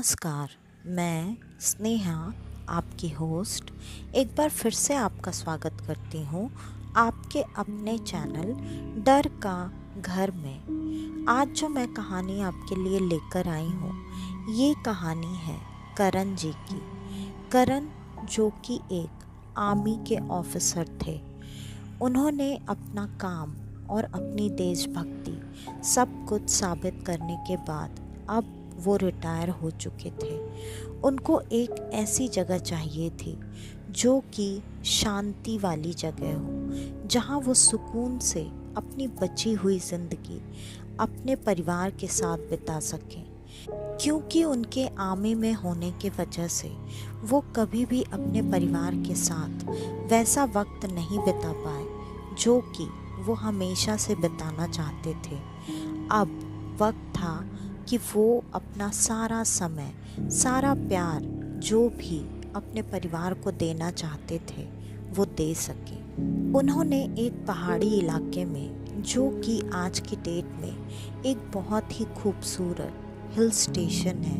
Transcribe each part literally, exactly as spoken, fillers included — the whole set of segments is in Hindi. नमस्कार, मैं स्नेहा आपकी होस्ट एक बार फिर से आपका स्वागत करती हूँ आपके अपने चैनल डर का घर में। आज जो मैं कहानी आपके लिए लेकर आई हूँ ये कहानी है करण जी की। करण जो कि एक आर्मी के ऑफिसर थे, उन्होंने अपना काम और अपनी देशभक्ति सब कुछ साबित करने के बाद अब वो रिटायर हो चुके थे। उनको एक ऐसी जगह चाहिए थी जो कि शांति वाली जगह हो, जहाँ वो सुकून से अपनी बची हुई ज़िंदगी अपने परिवार के साथ बिता सकें, क्योंकि उनके आर्मी में होने के वजह से वो कभी भी अपने परिवार के साथ वैसा वक्त नहीं बिता पाए जो कि वो हमेशा से बिताना चाहते थे। अब वक्त था कि वो अपना सारा समय, सारा प्यार जो भी अपने परिवार को देना चाहते थे वो दे सके। उन्होंने एक पहाड़ी इलाके में, जो कि आज की डेट में एक बहुत ही खूबसूरत हिल स्टेशन है,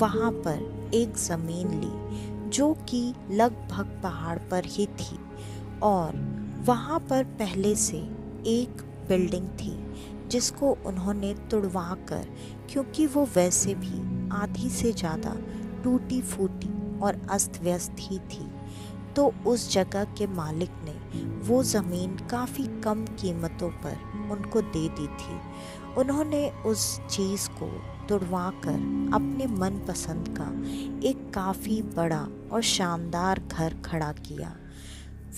वहाँ पर एक ज़मीन ली जो कि लगभग पहाड़ पर ही थी, और वहाँ पर पहले से एक बिल्डिंग थी जिसको उन्होंने तुड़वा कर, क्योंकि वो वैसे भी आधी से ज़्यादा टूटी फूटी और अस्त व्यस्त ही थी, तो उस जगह के मालिक ने वो ज़मीन काफ़ी कम कीमतों पर उनको दे दी थी। उन्होंने उस चीज़ को तुड़वा कर अपने मनपसंद का एक काफ़ी बड़ा और शानदार घर खड़ा किया।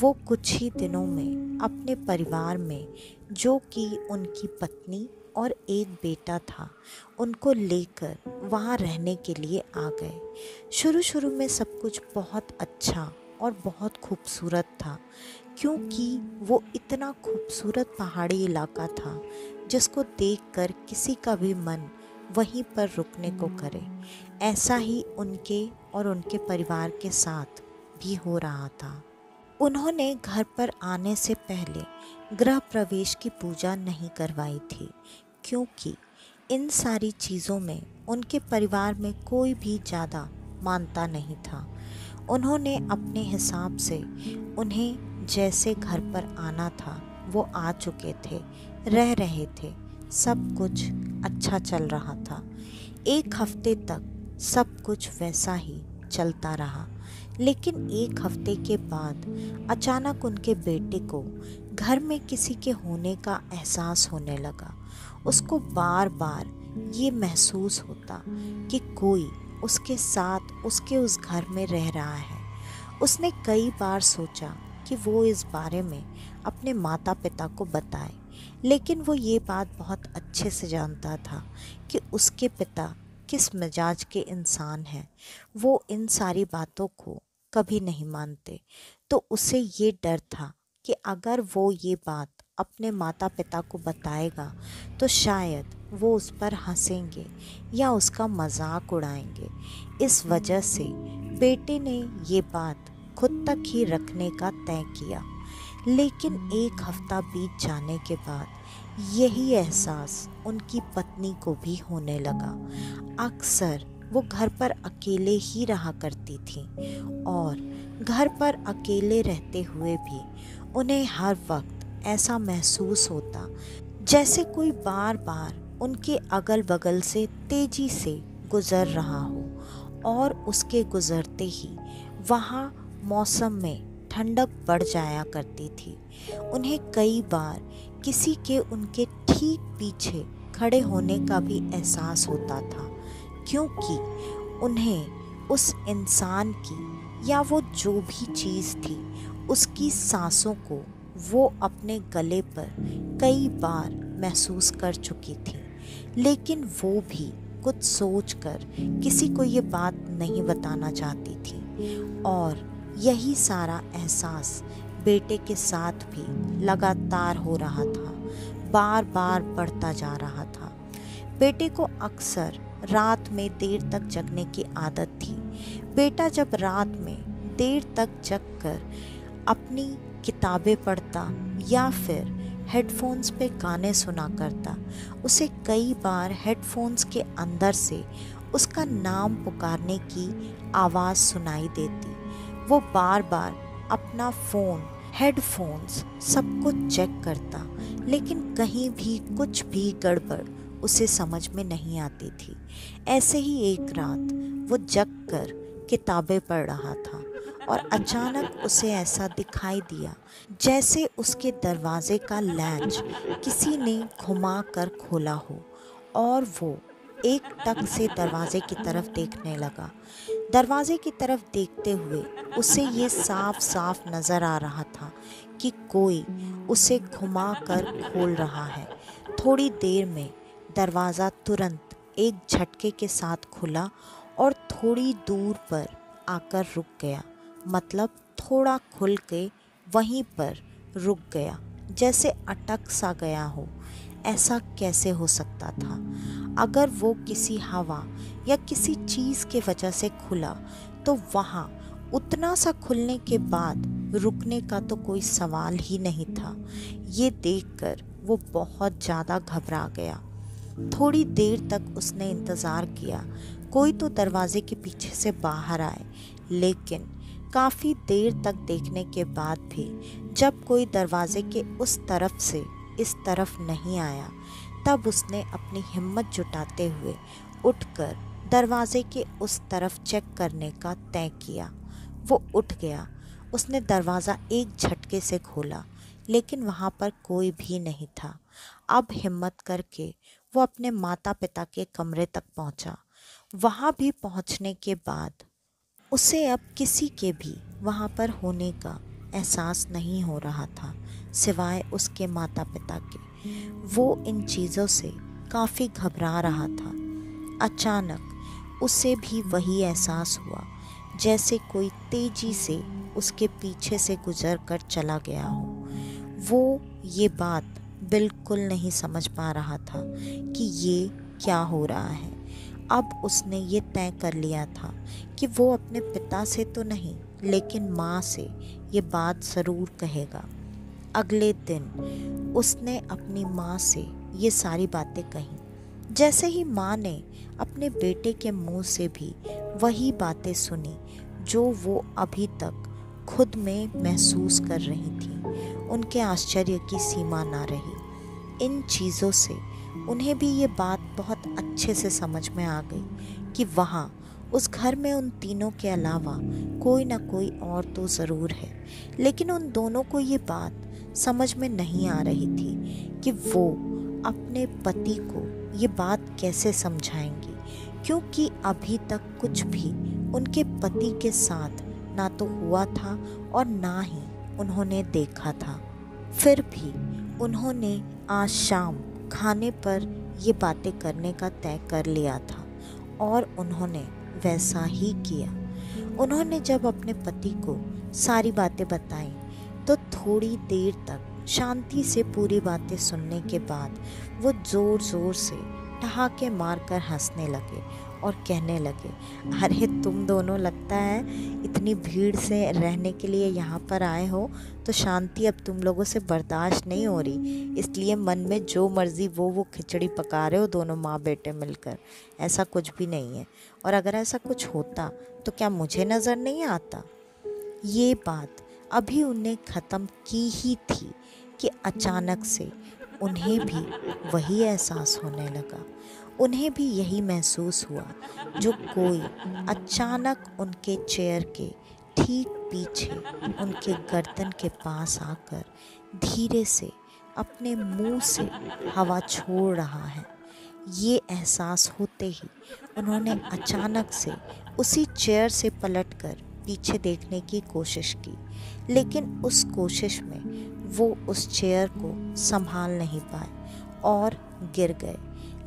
वो कुछ ही दिनों में अपने परिवार में, जो कि उनकी पत्नी और एक बेटा था, उनको लेकर वहाँ रहने के लिए आ गए। शुरू शुरू में सब कुछ बहुत अच्छा और बहुत खूबसूरत था, क्योंकि वो इतना खूबसूरत पहाड़ी इलाका था जिसको देखकर किसी का भी मन वहीं पर रुकने को करे। ऐसा ही उनके और उनके परिवार के साथ भी हो रहा था। उन्होंने घर पर आने से पहले गृह प्रवेश की पूजा नहीं करवाई थी, क्योंकि इन सारी चीज़ों में उनके परिवार में कोई भी ज़्यादा मानता नहीं था। उन्होंने अपने हिसाब से उन्हें जैसे घर पर आना था वो आ चुके थे, रह रहे थे, सब कुछ अच्छा चल रहा था। एक हफ्ते तक सब कुछ वैसा ही चलता रहा, लेकिन एक हफ्ते के बाद अचानक उनके बेटे को घर में किसी के होने का एहसास होने लगा। उसको बार बार ये महसूस होता कि कोई उसके साथ, उसके उस घर में रह रहा है। उसने कई बार सोचा कि वो इस बारे में अपने माता पिता को बताए, लेकिन वो ये बात बहुत अच्छे से जानता था कि उसके पिता किस मिजाज के इंसान हैं। वो इन सारी बातों को कभी नहीं मानते, तो उसे ये डर था कि अगर वो ये बात अपने माता पिता को बताएगा तो शायद वो उस पर हंसेंगे या उसका मजाक उड़ाएंगे। इस वजह से बेटे ने ये बात खुद तक ही रखने का तय किया, लेकिन एक हफ्ता बीत जाने के बाद यही एहसास उनकी पत्नी को भी होने लगा। अक्सर वो घर पर अकेले ही रहा करती थी, और घर पर अकेले रहते हुए भी उन्हें हर वक्त ऐसा महसूस होता जैसे कोई बार बार उनके अगल बगल से तेजी से गुजर रहा हो, और उसके गुजरते ही वहाँ मौसम में ठंडक बढ़ जाया करती थी। उन्हें कई बार किसी के उनके ठीक पीछे खड़े होने का भी एहसास होता था, क्योंकि उन्हें उस इंसान की या वो जो भी चीज़ थी उसकी सांसों को वो अपने गले पर कई बार महसूस कर चुकी थी, लेकिन वो भी कुछ सोचकर किसी को ये बात नहीं बताना चाहती थी। और यही सारा एहसास बेटे के साथ भी लगातार हो रहा था, बार बार बढ़ता जा रहा था। बेटे को अक्सर रात में देर तक जगने की आदत थी। बेटा जब रात में देर तक जगकर अपनी किताबें पढ़ता या फिर हेडफोन्स पे गाने सुना करता, उसे कई बार हेडफोन्स के अंदर से उसका नाम पुकारने की आवाज़ सुनाई देती। वो बार बार अपना फ़ोन, हेडफोन्स सब कुछ चेक करता, लेकिन कहीं भी कुछ भी गड़बड़ उसे समझ में नहीं आती थी। ऐसे ही एक रात वो जग कर किताबें पढ़ रहा था और अचानक उसे ऐसा दिखाई दिया जैसे उसके दरवाजे का लैंच किसी ने घुमा कर खोला हो, और वो एक टक से दरवाजे की तरफ देखने लगा। दरवाजे की तरफ देखते हुए उसे ये साफ साफ नज़र आ रहा था कि कोई उसे घुमा कर खोल रहा है। थोड़ी देर में दरवाज़ा तुरंत एक झटके के साथ खुला और थोड़ी दूर पर आकर रुक गया, मतलब थोड़ा खुल के वहीं पर रुक गया, जैसे अटक सा गया हो। ऐसा कैसे हो सकता था? अगर वो किसी हवा या किसी चीज़ के वजह से खुला तो वहाँ उतना सा खुलने के बाद रुकने का तो कोई सवाल ही नहीं था। ये देखकर वो बहुत ज़्यादा घबरा गया। थोड़ी देर तक उसने इंतज़ार किया कोई तो दरवाजे के पीछे से बाहर आए, लेकिन काफ़ी देर तक देखने के बाद भी जब कोई दरवाजे के उस तरफ से इस तरफ नहीं आया, तब उसने अपनी हिम्मत जुटाते हुए उठकर दरवाजे के उस तरफ चेक करने का तय किया। वो उठ गया। उसने दरवाज़ा एक झटके से खोला, लेकिन वहाँ पर कोई भी नहीं था। अब हिम्मत करके वो अपने माता पिता के कमरे तक पहुँचा। वहाँ भी पहुँचने के बाद उसे अब किसी के भी वहाँ पर होने का एहसास नहीं हो रहा था, सिवाय उसके माता पिता के। वो इन चीज़ों से काफ़ी घबरा रहा था। अचानक उसे भी वही एहसास हुआ जैसे कोई तेज़ी से उसके पीछे से गुजर कर चला गया हो। वो ये बात बिल्कुल नहीं समझ पा रहा था कि ये क्या हो रहा है। अब उसने ये तय कर लिया था कि वो अपने पिता से तो नहीं, लेकिन माँ से ये बात ज़रूर कहेगा। अगले दिन उसने अपनी माँ से ये सारी बातें कहीं। जैसे ही माँ ने अपने बेटे के मुंह से भी वही बातें सुनी जो वो अभी तक खुद में महसूस कर रही थी, उनके आश्चर्य की सीमा ना रही। इन चीज़ों से उन्हें भी ये बात बहुत अच्छे से समझ में आ गई कि वहाँ उस घर में उन तीनों के अलावा कोई ना कोई और तो ज़रूर है, लेकिन उन दोनों को ये बात समझ में नहीं आ रही थी कि वो अपने पति को ये बात कैसे समझाएंगी, क्योंकि अभी तक कुछ भी उनके पति के साथ ना तो हुआ था और ना ही उन्होंने देखा था। फिर भी उन्होंने आज शाम खाने पर ये बातें करने का तय कर लिया था और उन्होंने वैसा ही किया। उन्होंने जब अपने पति को सारी बातें बताई तो थोड़ी देर तक शांति से पूरी बातें सुनने के बाद वो ज़ोर ज़ोर से ठहाके मार कर हंसने लगे और कहने लगे, अरे तुम दोनों लगता है इतनी भीड़ से रहने के लिए यहाँ पर आए हो, तो शांति अब तुम लोगों से बर्दाश्त नहीं हो रही, इसलिए मन में जो मर्ज़ी वो वो खिचड़ी पका रहे हो दोनों माँ बेटे मिलकर। ऐसा कुछ भी नहीं है, और अगर ऐसा कुछ होता तो क्या मुझे नज़र नहीं आता? ये बात अभी उन्हें ख़त्म की ही थी कि अचानक से उन्हें भी वही एहसास होने लगा। उन्हें भी यही महसूस हुआ जो कोई अचानक उनके चेयर के ठीक पीछे उनके गर्दन के पास आकर धीरे से अपने मुंह से हवा छोड़ रहा है। ये एहसास होते ही उन्होंने अचानक से उसी चेयर से पलटकर पीछे देखने की कोशिश की, लेकिन उस कोशिश में वो उस चेयर को संभाल नहीं पाए और गिर गए।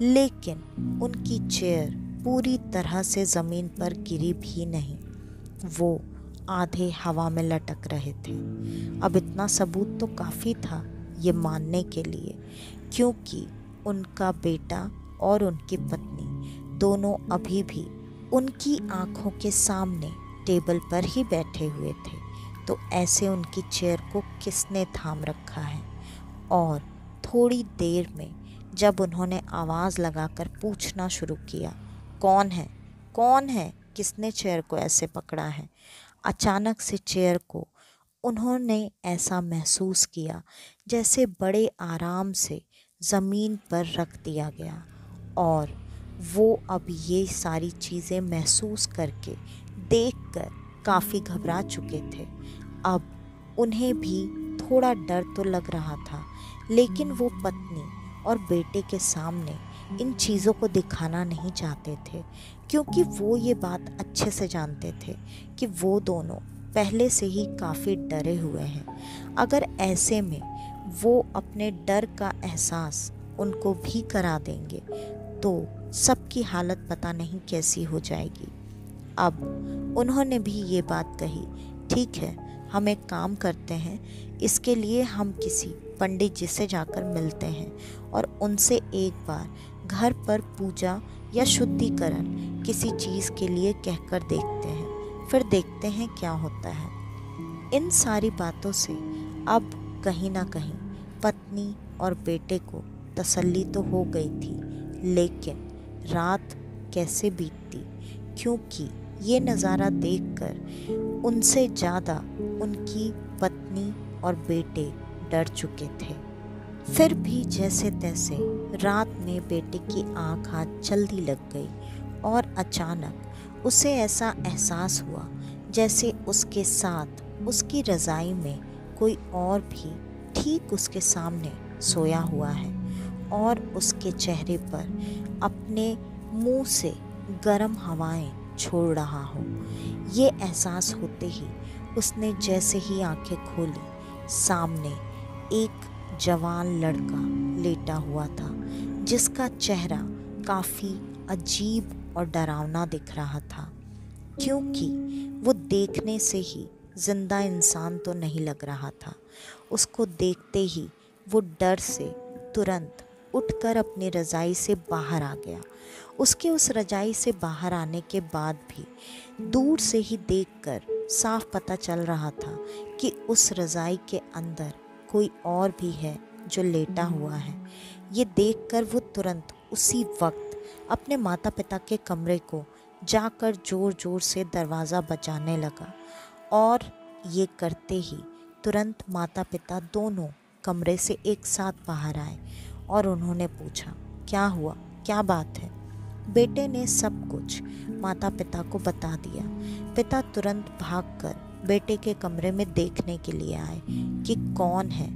लेकिन उनकी चेयर पूरी तरह से ज़मीन पर गिरी भी नहीं, वो आधे हवा में लटक रहे थे। अब इतना सबूत तो काफ़ी था ये मानने के लिए, क्योंकि उनका बेटा और उनकी पत्नी दोनों अभी भी उनकी आंखों के सामने टेबल पर ही बैठे हुए थे, तो ऐसे उनकी चेयर को किसने थाम रखा है? और थोड़ी देर में जब उन्होंने आवाज़ लगाकर पूछना शुरू किया कौन है कौन है किसने चेयर को ऐसे पकड़ा है। अचानक से चेयर को उन्होंने ऐसा महसूस किया जैसे बड़े आराम से ज़मीन पर रख दिया गया, और वो अब ये सारी चीज़ें महसूस करके देखकर काफ़ी घबरा चुके थे। अब उन्हें भी थोड़ा डर तो लग रहा था, लेकिन वो पत्नी और बेटे के सामने इन चीज़ों को दिखाना नहीं चाहते थे, क्योंकि वो ये बात अच्छे से जानते थे कि वो दोनों पहले से ही काफ़ी डरे हुए हैं। अगर ऐसे में वो अपने डर का एहसास उनको भी करा देंगे तो सबकी हालत पता नहीं कैसी हो जाएगी। अब उन्होंने भी ये बात कही, ठीक है, हम एक काम करते हैं, इसके लिए हम किसी पंडित जी से जाकर मिलते हैं और उनसे एक बार घर पर पूजा या शुद्धिकरण किसी चीज़ के लिए कहकर देखते हैं, फिर देखते हैं क्या होता है। इन सारी बातों से अब कहीं ना कहीं पत्नी और बेटे को तसल्ली तो हो गई थी, लेकिन रात कैसे बीतती, क्योंकि ये नज़ारा देखकर उनसे ज़्यादा उनकी पत्नी और बेटे डर चुके थे। फिर भी जैसे तैसे रात में बेटे की आँख आज जल्दी लग गई और अचानक उसे ऐसा एहसास हुआ जैसे उसके साथ उसकी रज़ाई में कोई और भी ठीक उसके सामने सोया हुआ है, और उसके चेहरे पर अपने मुंह से गर्म हवाएं छोड़ रहा हो। ये एहसास होते ही उसने जैसे ही आंखें खोली, सामने एक जवान लड़का लेटा हुआ था जिसका चेहरा काफ़ी अजीब और डरावना दिख रहा था, क्योंकि वो देखने से ही जिंदा इंसान तो नहीं लग रहा था। उसको देखते ही वो डर से तुरंत उठकर अपनी रज़ाई से बाहर आ गया। उसके उस रज़ाई से बाहर आने के बाद भी दूर से ही देखकर साफ पता चल रहा था कि उस रज़ाई के अंदर कोई और भी है जो लेटा हुआ है। ये देखकर वो तुरंत उसी वक्त अपने माता पिता के कमरे को जाकर ज़ोर ज़ोर से दरवाज़ा बजाने लगा, और ये करते ही तुरंत माता पिता दोनों कमरे से एक साथ बाहर आए और उन्होंने पूछा, क्या हुआ, क्या बात है। बेटे ने सब कुछ माता पिता को बता दिया। पिता तुरंत भागकर बेटे के कमरे में देखने के लिए आए कि कौन है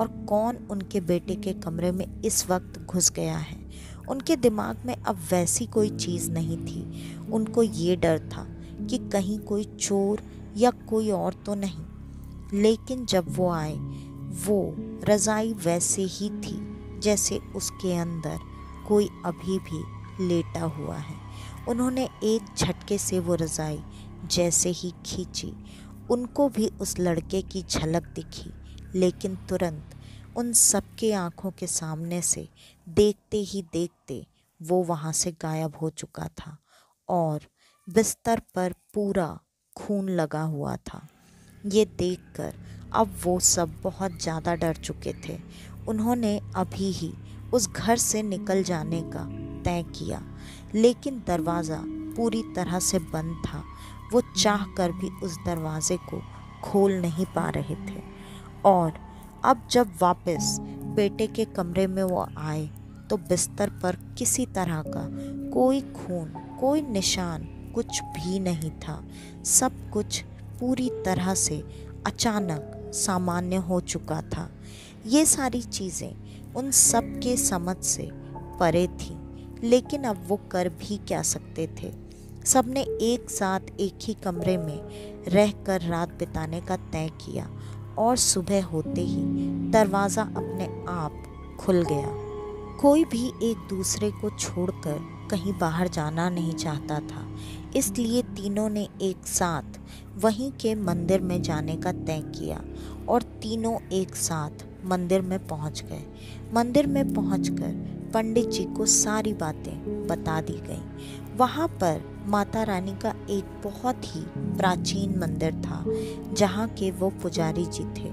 और कौन उनके बेटे के कमरे में इस वक्त घुस गया है। उनके दिमाग में अब वैसी कोई चीज़ नहीं थी, उनको ये डर था कि कहीं कोई चोर या कोई और तो नहीं। लेकिन जब वो आए, वो रज़ाई वैसे ही थी जैसे उसके अंदर कोई अभी भी लेटा हुआ है। उन्होंने एक झटके से वो रज़ाई जैसे ही खींची, उनको भी उस लड़के की झलक दिखी, लेकिन तुरंत उन सबके आँखों के सामने से देखते ही देखते वो वहाँ से गायब हो चुका था, और बिस्तर पर पूरा खून लगा हुआ था। ये देखकर अब वो सब बहुत ज़्यादा डर चुके थे। उन्होंने अभी ही उस घर से निकल जाने का तय किया, लेकिन दरवाज़ा पूरी तरह से बंद था। वो चाह कर भी उस दरवाज़े को खोल नहीं पा रहे थे। और अब जब वापस बेटे के कमरे में वो आए तो बिस्तर पर किसी तरह का कोई खून, कोई निशान, कुछ भी नहीं था। सब कुछ पूरी तरह से अचानक सामान्य हो चुका था। ये सारी चीज़ें उन सब के समझ से परे थी, लेकिन अब वो कर भी क्या सकते थे। सबने एक साथ एक ही कमरे में रहकर रात बिताने का तय किया, और सुबह होते ही दरवाज़ा अपने आप खुल गया। कोई भी एक दूसरे को छोड़कर कहीं बाहर जाना नहीं चाहता था, इसलिए तीनों ने एक साथ वहीं के मंदिर में जाने का तय किया, और तीनों एक साथ मंदिर में पहुंच गए। मंदिर में पहुंचकर पंडित जी को सारी बातें बता दी गईं। वहाँ पर माता रानी का एक बहुत ही प्राचीन मंदिर था जहाँ के वो पुजारी जी थे।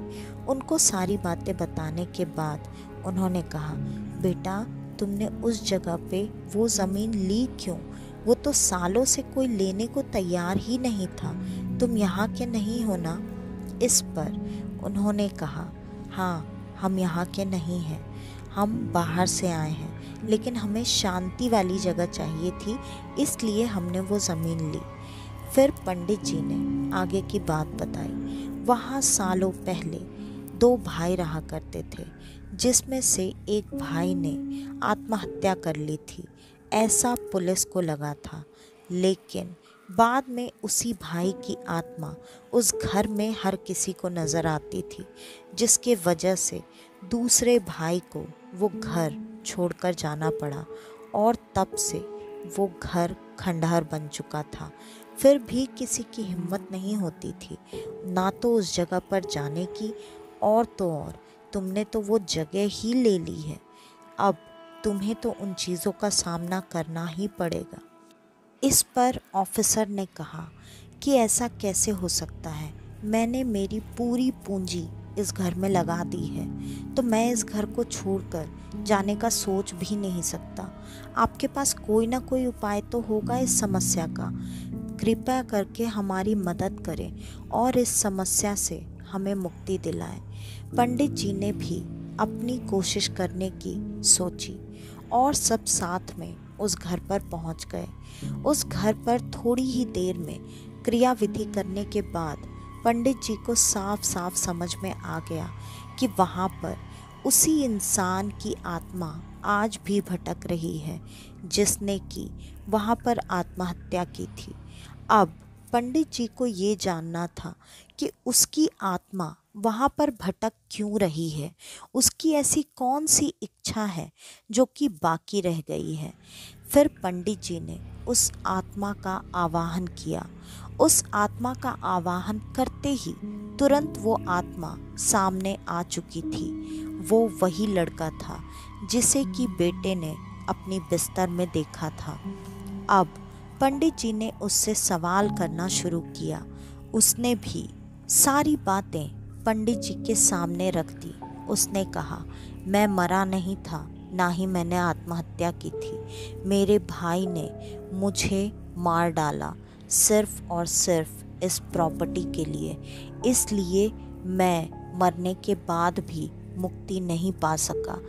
उनको सारी बातें बताने के बाद उन्होंने कहा, बेटा तुमने उस जगह पे वो ज़मीन ली क्यों, वो तो सालों से कोई लेने को तैयार ही नहीं था। तुम यहाँ के नहीं हो ना? इस पर उन्होंने कहा, हाँ हम यहाँ के नहीं हैं, हम बाहर से आए हैं, लेकिन हमें शांति वाली जगह चाहिए थी, इसलिए हमने वो ज़मीन ली। फिर पंडित जी ने आगे की बात बताई। वहाँ सालों पहले दो भाई रहा करते थे, जिसमें से एक भाई ने आत्महत्या कर ली थी, ऐसा पुलिस को लगा था। लेकिन बाद में उसी भाई की आत्मा उस घर में हर किसी को नज़र आती थी, जिसके वजह से दूसरे भाई को वो घर छोड़कर जाना पड़ा और तब से वो घर खंडहर बन चुका था। फिर भी किसी की हिम्मत नहीं होती थी ना तो उस जगह पर जाने की, और तो और तुमने तो वो जगह ही ले ली है, अब तुम्हें तो उन चीज़ों का सामना करना ही पड़ेगा। इस पर ऑफिसर ने कहा कि ऐसा कैसे हो सकता है, मैंने मेरी पूरी पूंजी इस घर में लगा दी है, तो मैं इस घर को छोड़कर जाने का सोच भी नहीं सकता। आपके पास कोई ना कोई उपाय तो होगा इस समस्या का, कृपया करके हमारी मदद करें और इस समस्या से हमें मुक्ति दिलाएं। पंडित जी ने भी अपनी कोशिश करने की सोची और सब साथ में उस घर पर पहुंच गए। उस घर पर थोड़ी ही देर में क्रियाविधि करने के बाद पंडित जी को साफ साफ समझ में आ गया कि वहाँ पर उसी इंसान की आत्मा आज भी भटक रही है, जिसने कि वहाँ पर आत्महत्या की थी। अब पंडित जी को ये जानना था कि उसकी आत्मा वहाँ पर भटक क्यों रही है, उसकी ऐसी कौन सी इच्छा है जो कि बाकी रह गई है। फिर पंडित जी ने उस आत्मा का आवाहन किया। उस आत्मा का आवाहन करते ही तुरंत वो आत्मा सामने आ चुकी थी। वो वही लड़का था जिसे कि बेटे ने अपनी बिस्तर में देखा था। अब पंडित जी ने उससे सवाल करना शुरू किया। उसने भी सारी बातें पंडित जी के सामने रख दी। उसने कहा, मैं मरा नहीं था, ना ही मैंने आत्महत्या की थी, मेरे भाई ने मुझे मार डाला सिर्फ और सिर्फ इस प्रॉपर्टी के लिए, इसलिए मैं मरने के बाद भी मुक्ति नहीं पा सका।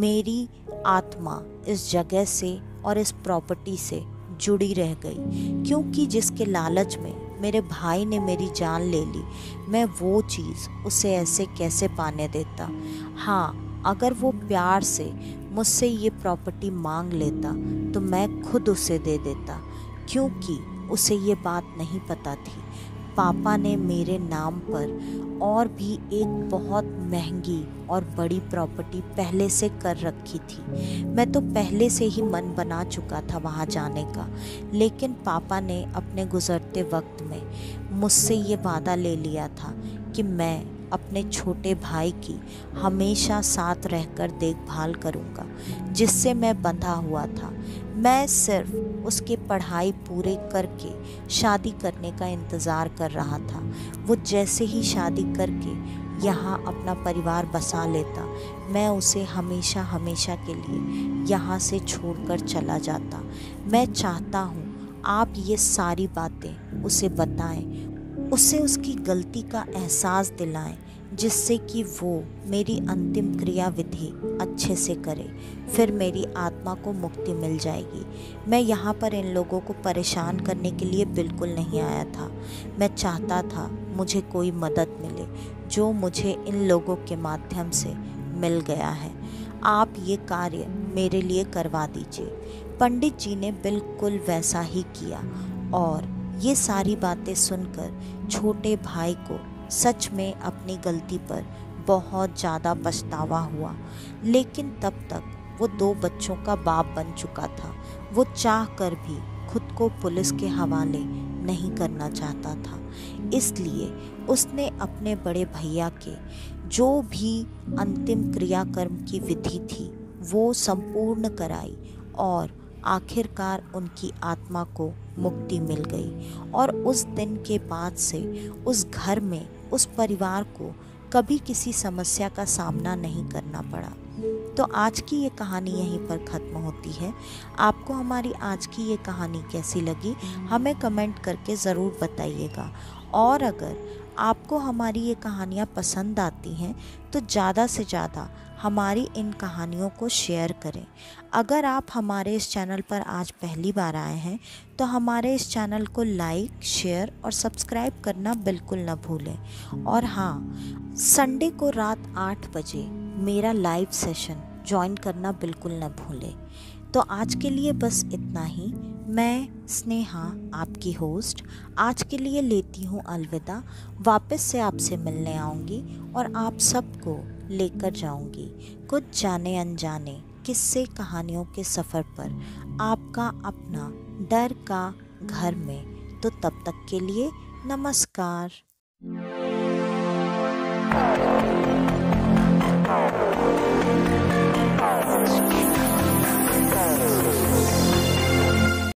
मेरी आत्मा इस जगह से और इस प्रॉपर्टी से जुड़ी रह गई, क्योंकि जिसके लालच में मेरे भाई ने मेरी जान ले ली, मैं वो चीज़ उसे ऐसे कैसे पाने देता। हाँ, अगर वो प्यार से मुझसे ये प्रॉपर्टी मांग लेता तो मैं खुद उसे दे देता, क्योंकि उसे ये बात नहीं पता थी, पापा ने मेरे नाम पर और भी एक बहुत महंगी और बड़ी प्रॉपर्टी पहले से कर रखी थी। मैं तो पहले से ही मन बना चुका था वहाँ जाने का, लेकिन पापा ने अपने गुजरते वक्त में मुझसे ये वादा ले लिया था कि मैं अपने छोटे भाई की हमेशा साथ रहकर देखभाल करूँगा, जिससे मैं बंधा हुआ था। मैं सिर्फ उसके पढ़ाई पूरे करके शादी करने का इंतज़ार कर रहा था। वो जैसे ही शादी करके यहाँ अपना परिवार बसा लेता, मैं उसे हमेशा हमेशा के लिए यहाँ से छोड़कर चला जाता। मैं चाहता हूँ आप ये सारी बातें उसे बताएं, उसे उसकी गलती का एहसास दिलाएं, जिससे कि वो मेरी अंतिम क्रियाविधि अच्छे से करे, फिर मेरी आत्मा को मुक्ति मिल जाएगी। मैं यहाँ पर इन लोगों को परेशान करने के लिए बिल्कुल नहीं आया था। मैं चाहता था मुझे कोई मदद मिले, जो मुझे इन लोगों के माध्यम से मिल गया है। आप ये कार्य मेरे लिए करवा दीजिए। पंडित जी ने बिल्कुल वैसा ही किया और ये सारी बातें सुनकर छोटे भाई को सच में अपनी गलती पर बहुत ज़्यादा पछतावा हुआ, लेकिन तब तक वो दो बच्चों का बाप बन चुका था। वो चाह कर भी खुद को पुलिस के हवाले नहीं करना चाहता था, इसलिए उसने अपने बड़े भैया के जो भी अंतिम क्रियाकर्म की विधि थी वो संपूर्ण कराई और आखिरकार उनकी आत्मा को मुक्ति मिल गई। और उस दिन के बाद से उस घर में उस परिवार को कभी किसी समस्या का सामना नहीं करना पड़ा। तो आज की ये कहानी यहीं पर ख़त्म होती है। आपको हमारी आज की ये कहानी कैसी लगी हमें कमेंट करके ज़रूर बताइएगा। और अगर आपको हमारी ये कहानियाँ पसंद आती हैं तो ज़्यादा से ज़्यादा हमारी इन कहानियों को शेयर करें। अगर आप हमारे इस चैनल पर आज पहली बार आए हैं तो हमारे इस चैनल को लाइक, शेयर और सब्सक्राइब करना बिल्कुल ना भूलें। और हाँ, संडे को रात आठ बजे मेरा लाइव सेशन ज्वाइन करना बिल्कुल ना भूलें। तो आज के लिए बस इतना ही। मैं स्नेहा, आपकी होस्ट, आज के लिए लेती हूँ अलविदा। वापस से आपसे मिलने आऊँगी और आप सबको लेकर जाऊँगी कुछ जाने अनजाने किस्से कहानियों के सफ़र पर, आपका अपना दर का घर में। तो तब तक के लिए नमस्कार।